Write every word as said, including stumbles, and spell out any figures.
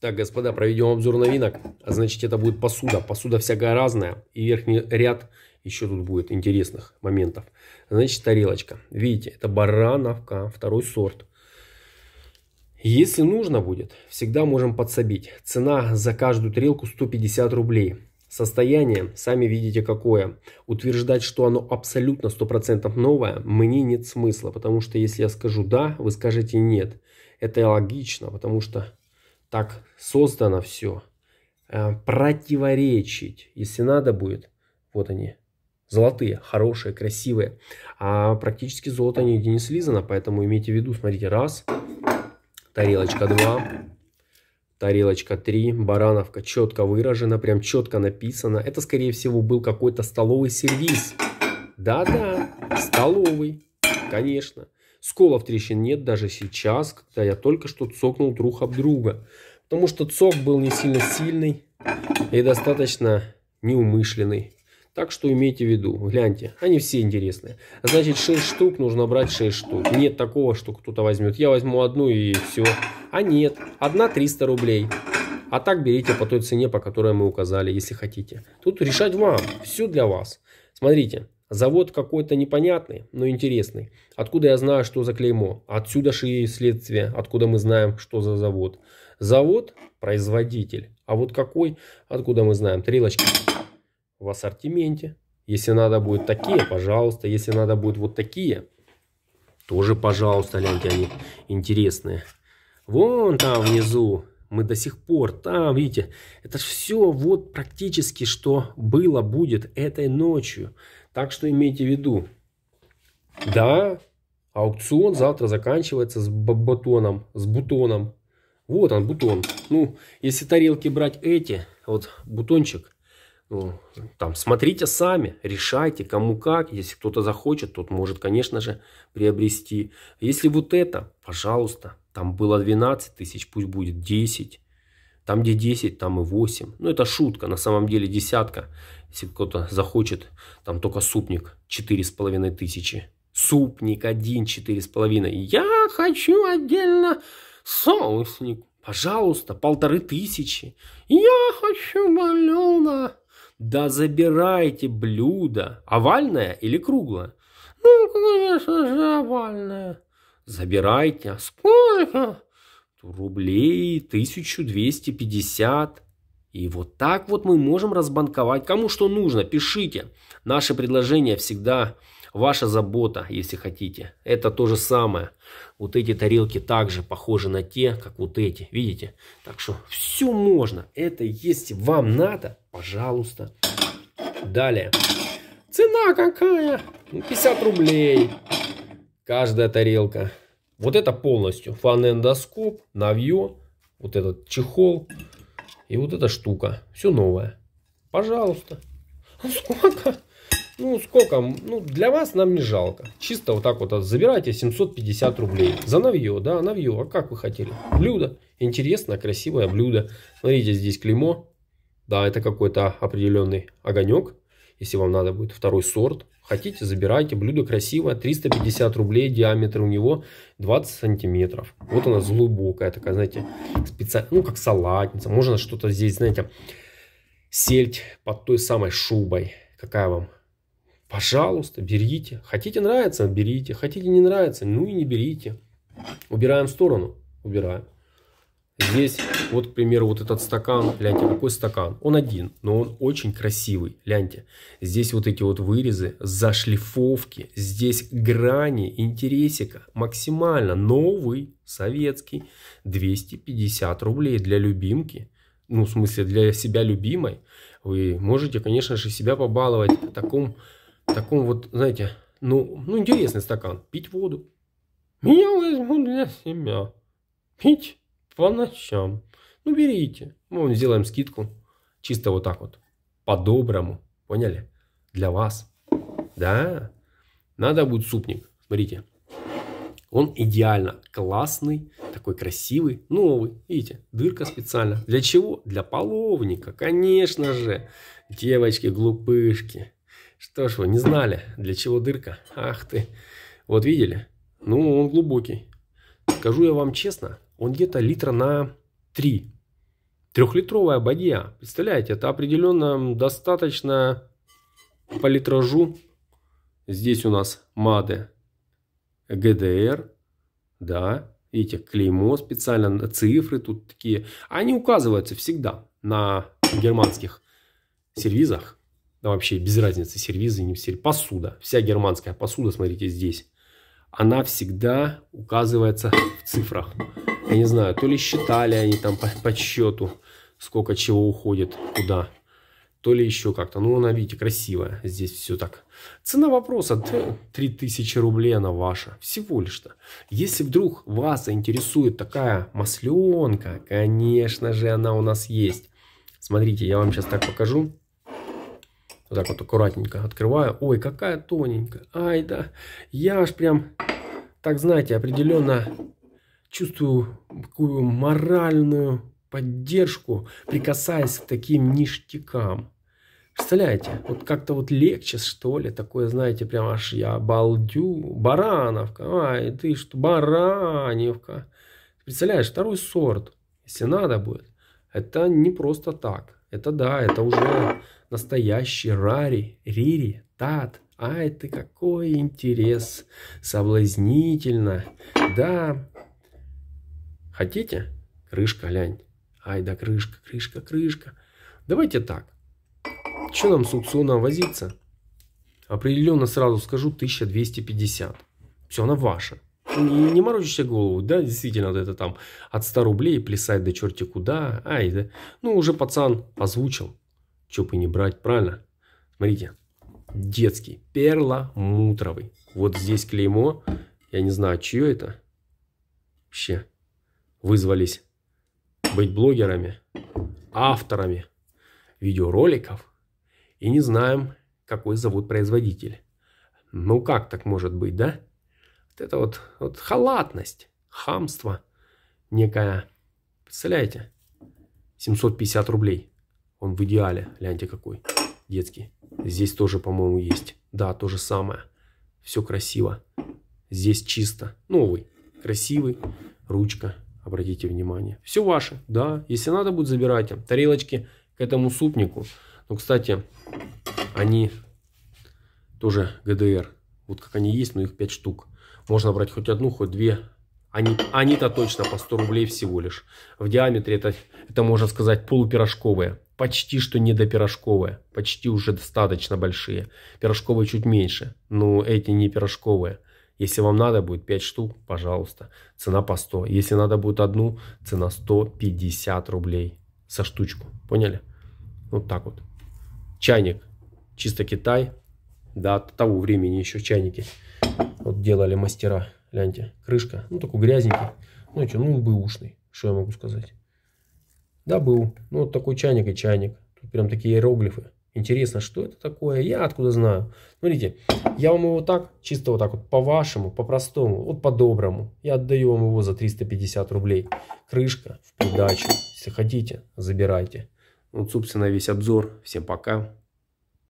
Так, господа, проведем обзор новинок. А значит, это будет посуда. Посуда всякая разная. И верхний ряд еще тут будет интересных моментов. Значит, тарелочка. Видите, это барановка, второй сорт. Если нужно будет, всегда можем подсобить. Цена за каждую тарелку сто пятьдесят рублей. Состояние, сами видите, какое. Утверждать, что оно абсолютно сто процентов новое, мне нет смысла. Потому что если я скажу «да», вы скажете «нет». Это логично, потому что... Так создано все. Противоречить, если надо будет. Вот они. Золотые, хорошие, красивые. А практически золото нигде не слизано. Поэтому имейте в виду. Смотрите. Раз. Тарелочка два. Тарелочка три. Барановка четко выражена. Прям четко написано. Это, скорее всего, был какой-то столовый сервиз. Да-да. Столовый. Конечно. Сколов трещин нет даже сейчас, когда я только что цокнул друг об друга. Потому что цок был не сильно сильный и достаточно неумышленный. Так что имейте в виду. Гляньте, они все интересные. Значит, шесть штук нужно брать шесть штук. Нет такого, что кто-то возьмет. Я возьму одну и все. А нет, одна триста рублей. А так берите по той цене, по которой мы указали, если хотите. Тут решать вам. Все для вас. Смотрите. Завод какой-то непонятный, но интересный. Откуда я знаю, что за клеймо? Отсюда же и следствие, откуда мы знаем, что за завод. Завод – производитель. А вот какой? Откуда мы знаем? Тарелочки в ассортименте. Если надо будет такие, пожалуйста. Если надо будет вот такие, тоже пожалуйста. Гляньте, они интересные. Вон там внизу. Мы до сих пор там, видите, это все вот практически, что было, будет этой ночью. Так что имейте в виду. Да, аукцион завтра заканчивается с батоном, с бутоном. Вот он, бутон. Ну, если тарелки брать эти, вот бутончик, ну, там смотрите сами, решайте, кому как. Если кто-то захочет, тот может, конечно же, приобрести. Если вот это, пожалуйста. Там было двенадцать тысяч, пусть будет десять. Там где десять, там и восемь. Ну это шутка, на самом деле десятка. Если кто-то захочет, там только супник четыре с половиной тысячи. Супник один, четыре с половиной. Я хочу отдельно соусник. Пожалуйста, полторы тысячи. Я хочу блюдо. Да забирайте блюдо. Овальное или круглое? Ну конечно же овальное. Забирайте. Сколько? Рублей тысяча двести пятьдесят. И вот так вот мы можем разбанковать. Кому что нужно, пишите. Наше предложение всегда ваша забота, если хотите. Это то же самое. Вот эти тарелки также похожи на те, как вот эти. Видите? Так что все можно. Это если вам надо, пожалуйста. Далее. Цена какая? пятьдесят рублей. Каждая тарелка. Вот это полностью. Фонендоскоп, навье, вот этот чехол и вот эта штука. Все новое. Пожалуйста. Сколько? Ну, сколько? Ну, для вас нам не жалко. Чисто вот так вот забирайте семьсот пятьдесят рублей. За навье, да, навье. А как вы хотели? Блюдо. Интересно, красивое блюдо. Смотрите, здесь клеймо. Да, это какой-то определенный огонек. Если вам надо будет второй сорт. Хотите, забирайте. Блюдо красивое. триста пятьдесят рублей. Диаметр у него двадцать сантиметров. Вот она глубокая такая, знаете, специальная. Ну, как салатница. Можно что-то здесь, знаете, сельдь под той самой шубой. Какая вам? Пожалуйста, берите. Хотите, нравится? Берите. Хотите, не нравится? Ну и не берите. Убираем в сторону. Убираем. Здесь, вот, к примеру, вот этот стакан, гляньте, какой стакан, он один, но он очень красивый, гляньте, здесь вот эти вот вырезы, зашлифовки, здесь грани, интересика, максимально новый, советский, двести пятьдесят рублей для любимки, ну, в смысле, для себя любимой, вы можете, конечно же, себя побаловать в таком, таком вот, знаете, ну, ну, интересный стакан, пить воду, я возьму для себя, пить по ночам. Ну, берите. Мы сделаем скидку. Чисто вот так вот. По-доброму. Поняли? Для вас. Да. Надо будет супник. Смотрите. Он идеально классный. Такой красивый. Новый. Видите? Дырка специально. Для чего? Для половника. Конечно же. Девочки, глупышки. Что ж вы не знали, для чего дырка? Ах ты. Вот видели? Ну, он глубокий. Скажу я вам честно. Он где-то литра на три. Трехлитровая бадья. Представляете, это определенно достаточно по литражу. Здесь у нас МАДы ГДР. Да, видите, клеймо специально, цифры тут такие. Они указываются всегда на германских сервизах. Да вообще без разницы, сервизы, не сервизы. Посуда. Вся германская посуда, смотрите, здесь. Она всегда указывается в цифрах. Я не знаю, то ли считали они там по, по счету, сколько чего уходит куда, то ли еще как-то. Ну, она, видите, красивая. Здесь все так. Цена вопроса три тысячи рублей, она ваша. Всего лишь-то. Если вдруг вас интересует такая масленка, конечно же, она у нас есть. Смотрите, я вам сейчас так покажу. Вот так вот аккуратненько открываю. Ой, какая тоненькая. Ай, да. Я аж прям, так знаете, определенно чувствую такую моральную поддержку, прикасаясь к таким ништякам. Представляете, вот как-то вот легче, что ли, такое, знаете, прям аж я обалдю. Барановка. Ай, ты что, бараневка. Представляешь, второй сорт, если надо будет. Это не просто так. Это да, это уже настоящий рари, рири, тат. Ай, ты какой интерес. Соблазнительно. Да. Хотите? Крышка, лянь. Ай, да крышка, крышка, крышка. Давайте так. Что нам с аукционом возиться? Определенно сразу скажу, тысяча двести пятьдесят. Все, она ваша. Не, не морочите голову, да, действительно, вот это там от ста рублей плясать до черти куда. Ай, да. Ну, уже пацан озвучил. Че бы не брать, правильно? Смотрите, детский, перламутровый. Вот здесь клеймо, я не знаю, чье это. Вообще, вызвались быть блогерами, авторами видеороликов. И не знаем, какой зовут-производитель. Ну, как так может быть, да? Это вот, вот халатность, хамство некое. Представляете? семьсот пятьдесят рублей. Он в идеале. Гляньте какой. Детский. Здесь тоже, по-моему, есть. Да, то же самое. Все красиво. Здесь чисто. Новый. Красивый. Ручка. Обратите внимание. Все ваше. Да. Если надо будет, забирайте. Тарелочки к этому супнику. Ну, кстати, они тоже ГДР. Вот как они есть, но их пять штук. Можно брать хоть одну, хоть две. Они, они-то точно по сто рублей всего лишь. В диаметре это, это, можно сказать, полупирожковые. Почти что не допирожковые. Почти уже достаточно большие. Пирожковые чуть меньше. Но эти не пирожковые. Если вам надо будет пять штук, пожалуйста. Цена по сто. Если надо будет одну, цена сто пятьдесят рублей. За штучку. Поняли? Вот так вот. Чайник. Чисто Китай. Да, от того времени еще чайники. Вот делали мастера. Гляньте, крышка. Ну, такой грязненький. Ну, что, ну, бэушный. Что я могу сказать? Да, был. Ну, вот такой чайник и чайник. Тут прям такие иероглифы. Интересно, что это такое? Я откуда знаю? Смотрите, я вам его так, чисто вот так вот, по-вашему, по-простому, вот по-доброму. Я отдаю вам его за триста пятьдесят рублей. Крышка в придачу. Если хотите, забирайте. Вот, собственно, весь обзор. Всем пока.